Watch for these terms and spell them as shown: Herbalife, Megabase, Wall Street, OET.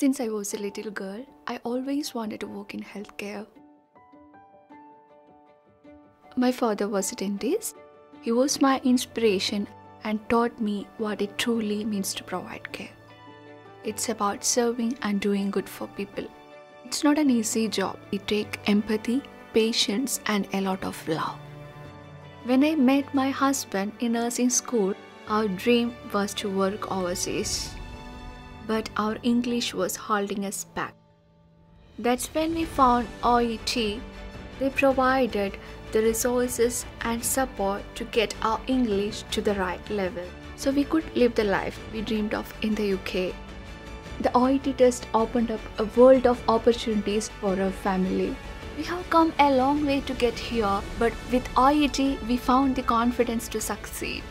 Since I was a little girl, I always wanted to work in healthcare. My father was a dentist. He was my inspiration and taught me what it truly means to provide care. It's about serving and doing good for people. It's not an easy job. It takes empathy, patience, and a lot of love. When I met my husband in nursing school, our dream was to work overseas. But our English was holding us back. That's when we found OET. They provided the resources and support to get our English to the right level, so we could live the life we dreamed of in the UK. The OET test opened up a world of opportunities for our family. We have come a long way to get here, but with OET, we found the confidence to succeed.